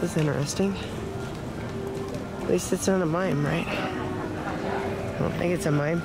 This is interesting. At least it's not a mime, right? I don't think it's a mime.